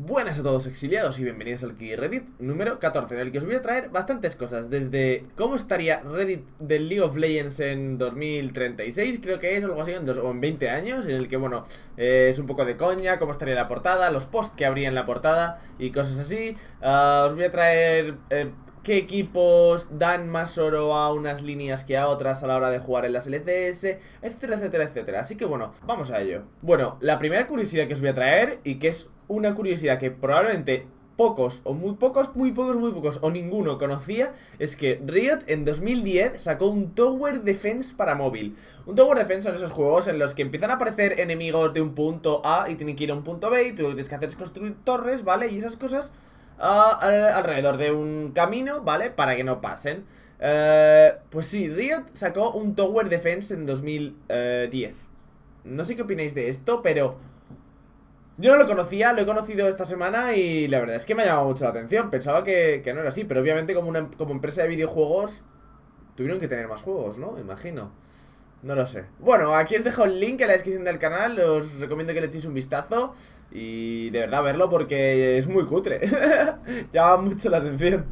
Buenas a todos exiliados y bienvenidos al KidiReddit número 14, en el que os voy a traer bastantes cosas, desde cómo estaría Reddit del League of Legends en 2036, creo que es, o algo así, o en 20 años, en el que, bueno, es un poco de coña, cómo estaría la portada, los posts que habría en la portada y cosas así. Os voy a traer qué equipos dan más oro a unas líneas que a otras a la hora de jugar en las LCS, etcétera, etcétera, etcétera. Así que bueno, vamos a ello. Bueno, la primera curiosidad que os voy a traer, y que es una curiosidad que probablemente pocos o muy pocos o ninguno conocía, es que Riot en 2010 sacó un Tower Defense para móvil. Un Tower Defense son esos juegos en los que empiezan a aparecer enemigos de un punto A y tienen que ir a un punto B, y tú tienes que hacer es construir torres, ¿vale? Y esas cosas alrededor de un camino, ¿vale? Para que no pasen. Pues sí, Riot sacó un Tower Defense en 2010. No sé qué opináis de esto, pero yo no lo conocía, lo he conocido esta semana y la verdad es que me ha llamado mucho la atención. Pensaba que no era así, pero obviamente como empresa de videojuegos tuvieron que tener más juegos, ¿no? Imagino. No lo sé. Bueno, aquí os dejo el link en la descripción del canal. Os recomiendo que le echéis un vistazo y de verdad verlo, porque es muy cutre. Llama mucho la atención.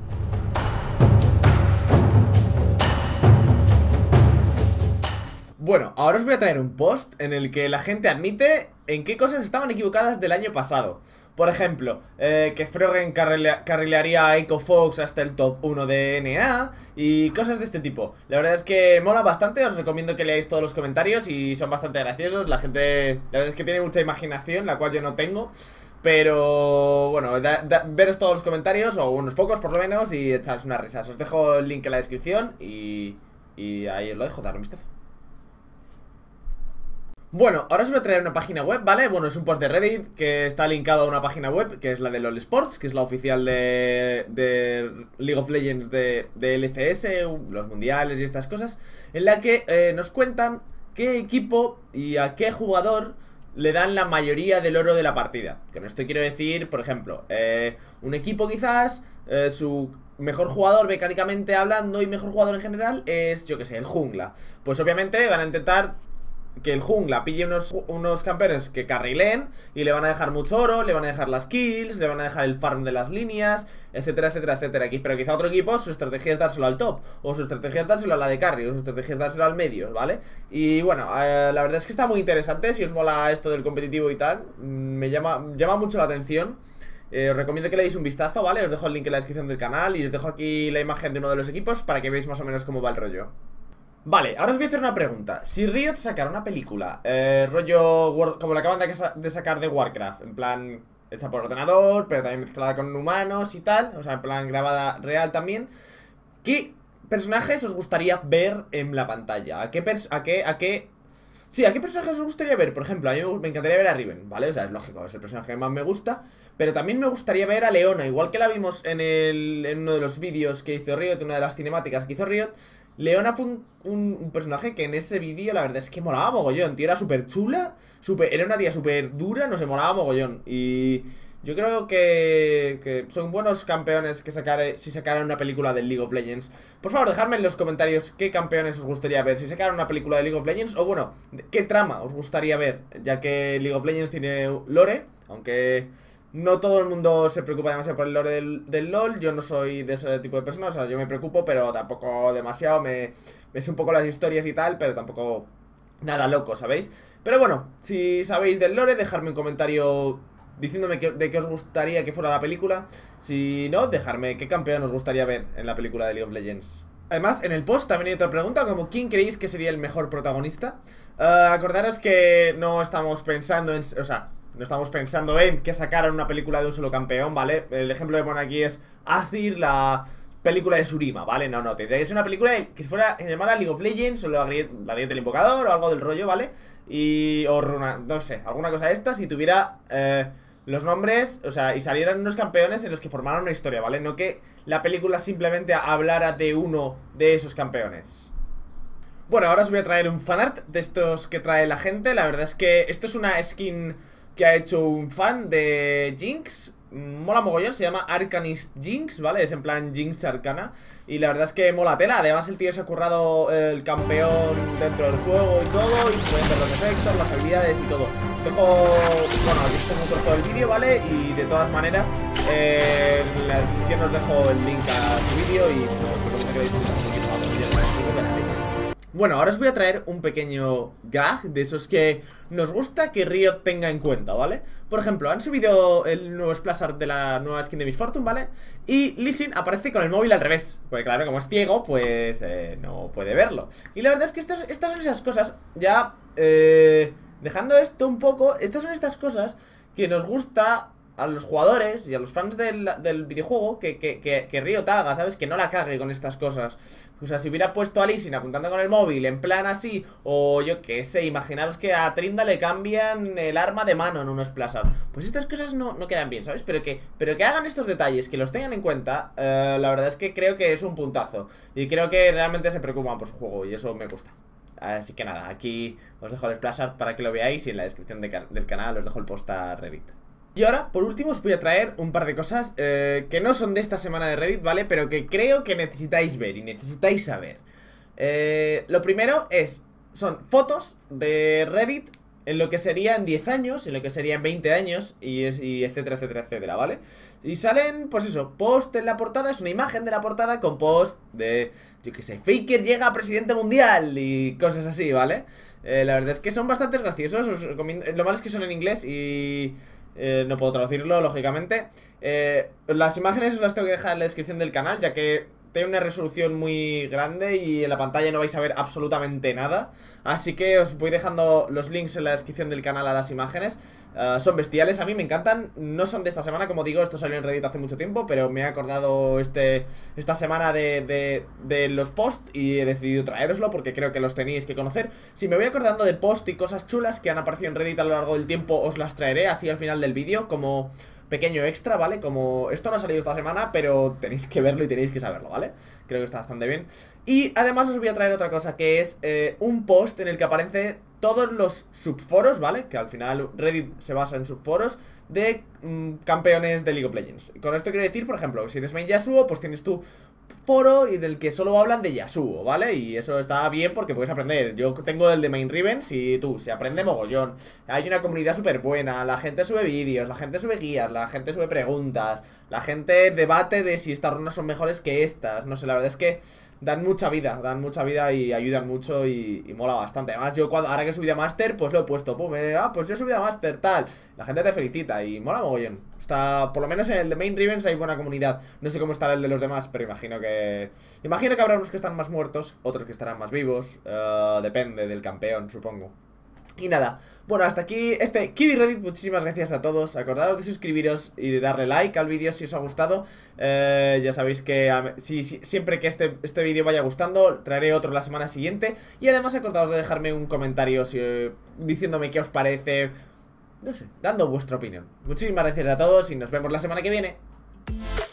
Bueno, ahora os voy a traer un post en el que la gente admite en qué cosas estaban equivocadas del año pasado. Por ejemplo, que Frogen carrilearía a EcoFox hasta el top 1 de NA y cosas de este tipo. La verdad es que mola bastante, os recomiendo que leáis todos los comentarios y son bastante graciosos. La gente, la verdad es que tiene mucha imaginación, la cual yo no tengo. Pero bueno, veros todos los comentarios, o unos pocos por lo menos, y echaros unas risas. Os dejo el link en la descripción y ahí os lo dejo, dar un vistazo. Bueno, ahora os voy a traer una página web, ¿vale? Bueno, es un post de Reddit que está linkado a una página web, que es la de LOL Sports, que es la oficial de League of Legends, de LCS, los mundiales y estas cosas, en la que nos cuentan qué equipo y a qué jugador le dan la mayoría del oro de la partida. Con esto quiero decir, por ejemplo, un equipo quizás, su mejor jugador mecánicamente hablando y mejor jugador en general es, yo que sé, el jungla. Pues obviamente van a intentar que el jungla pille unos campeones que carrileen, y le van a dejar mucho oro, le van a dejar las kills, le van a dejar el farm de las líneas, etcétera, etcétera, etcétera. Pero quizá otro equipo, su estrategia es dárselo al top, o su estrategia es dárselo a la de carry, o su estrategia es dárselo al medio, ¿vale? Y bueno, la verdad es que está muy interesante. Si os mola esto del competitivo y tal, me llama mucho la atención. Os recomiendo que le deis un vistazo, ¿vale? Os dejo el link en la descripción del canal y os dejo aquí la imagen de uno de los equipos para que veáis más o menos cómo va el rollo. Vale, ahora os voy a hacer una pregunta. Si Riot sacara una película, rollo como la acaban de sacar de Warcraft, en plan hecha por ordenador, pero también mezclada con humanos y tal, o sea, en plan grabada real también, ¿qué personajes os gustaría ver en la pantalla? ¿A qué personajes os gustaría ver? Por ejemplo, a mí me encantaría ver a Riven, ¿vale? O sea, es lógico, es el personaje que más me gusta. Pero también me gustaría ver a Leona, igual que la vimos en uno de los vídeos que hizo Riot, una de las cinemáticas que hizo Riot. Leona fue un personaje que en ese vídeo la verdad es que molaba mogollón, tío, era súper chula, era una tía súper dura, no se molaba mogollón. Y yo creo que son buenos campeones que si sacaran una película del League of Legends. Por favor, dejadme en los comentarios qué campeones os gustaría ver si sacaran una película de League of Legends, o bueno, qué trama os gustaría ver, ya que League of Legends tiene lore, aunque no todo el mundo se preocupa demasiado por el lore del LOL. Yo no soy de ese tipo de personas, o sea, yo me preocupo, pero tampoco demasiado. Me sé un poco las historias y tal, pero tampoco nada loco, ¿sabéis? Pero bueno, si sabéis del lore, dejadme un comentario diciéndome de qué os gustaría que fuera la película. Si no, dejadme qué campeón os gustaría ver en la película de League of Legends. Además, en el post también hay otra pregunta, como ¿quién creéis que sería el mejor protagonista? Acordaros que no estamos pensando en, o sea, no estamos pensando en que sacaran una película de un solo campeón, ¿vale? El ejemplo que ponen aquí es Azir, la película de Surima, ¿vale? No, no, tendría que ser una película que fuera, que se llamara League of Legends, o la Grieta del invocador, o algo del rollo, ¿vale? Y o una, no sé, alguna cosa de esta, si tuviera los nombres, o sea, y salieran unos campeones en los que formaran una historia, ¿vale? No que la película simplemente hablara de uno de esos campeones. Bueno, ahora os voy a traer un fanart de estos que trae la gente. La verdad es que esto es una skin que ha hecho un fan de Jinx, mola mogollón, se llama Arcanist Jinx, ¿vale? Es en plan Jinx Arcana. Y la verdad es que mola tela, además el tío se ha currado el campeón dentro del juego y todo. Y pueden ver los efectos, las habilidades y todo. Dejo, bueno, aquí os pongo un corto del vídeo, ¿vale? Y de todas maneras, en la descripción os dejo el link a su vídeo y pues, si me queréis disfrutar un poquito más del vídeo, me parece que la leche. Bueno, ahora os voy a traer un pequeño gag de esos que nos gusta que Riot tenga en cuenta, ¿vale? Por ejemplo, han subido el nuevo Splash Art de la nueva skin de Miss Fortune, ¿vale? Y Lee Sin aparece con el móvil al revés, porque claro, como es ciego, pues no puede verlo. Y la verdad es que estas son esas cosas, ya dejando esto un poco, estas son estas cosas que nos gusta a los jugadores y a los fans del videojuego que Riot haga, ¿sabes? Que no la cague con estas cosas. O sea, si hubiera puesto a Lee Sin apuntando con el móvil en plan así, o yo qué sé, imaginaros que a Trinda le cambian el arma de mano en unos Splash Art. Pues estas cosas no quedan bien, ¿sabes? Pero que hagan estos detalles, que los tengan en cuenta, la verdad es que creo que es un puntazo. Y creo que realmente se preocupan por su juego y eso me gusta. Así que nada, aquí os dejo el Splash Art para que lo veáis y en la descripción del canal os dejo el post a Reddit. Y ahora, por último, os voy a traer un par de cosas que no son de esta semana de Reddit, ¿vale? Pero que creo que necesitáis ver y necesitáis saber. Lo primero son fotos de Reddit en lo que serían 10 años, en lo que serían 20 años, y etcétera, etcétera, etcétera, ¿vale? Y salen, pues eso, post en la portada, es una imagen de la portada con post de, yo qué sé, Faker llega a presidente mundial y cosas así, ¿vale? La verdad es que son bastante graciosos, os recomiendo, lo malo es que son en inglés y... no puedo traducirlo, lógicamente. Las imágenes os las tengo que dejar en la descripción del canal, ya que tiene una resolución muy grande y en la pantalla no vais a ver absolutamente nada. Así que os voy dejando los links en la descripción del canal a las imágenes. Son bestiales, a mí me encantan. No son de esta semana, como digo, esto salió en Reddit hace mucho tiempo, pero me he acordado esta semana de los posts y he decidido traeroslo porque creo que los tenéis que conocer. Si me voy acordando de posts y cosas chulas que han aparecido en Reddit a lo largo del tiempo, os las traeré así al final del vídeo como... pequeño extra, ¿vale? Como esto no ha salido esta semana, pero tenéis que verlo y tenéis que saberlo, ¿vale? Creo que está bastante bien. Y además os voy a traer otra cosa, que es un post en el que aparece todos los subforos, ¿vale? Que al final Reddit se basa en subforos de campeones de League of Legends. Con esto quiero decir, por ejemplo, si eres main Yasuo, pues tienes tu foro y del que solo hablan de Yasuo, ¿vale? Y eso está bien porque puedes aprender. Yo tengo el de main Riven, y tú, se aprende mogollón. Hay una comunidad súper buena, la gente sube vídeos, la gente sube guías, la gente sube preguntas, la gente debate de si estas runas son mejores que estas. No sé, la verdad es que dan mucha vida y ayudan mucho y mola bastante. Además, yo ahora que he subido a Master, pues lo he puesto, pum, pues yo he subido a Master, tal. La gente te felicita y mola mogollón. Está, por lo menos en el de main Rivens hay buena comunidad. No sé cómo estará el de los demás, pero imagino que habrá unos que están más muertos, otros que estarán más vivos. Depende del campeón, supongo. Y nada, bueno, hasta aquí este KidiReddit, muchísimas gracias a todos. Acordaros de suscribiros y de darle like al vídeo si os ha gustado. Ya sabéis que siempre que este vídeo vaya gustando, traeré otro la semana siguiente. Y además acordaros de dejarme un comentario diciéndome qué os parece, no sé, dando vuestra opinión. Muchísimas gracias a todos y nos vemos la semana que viene.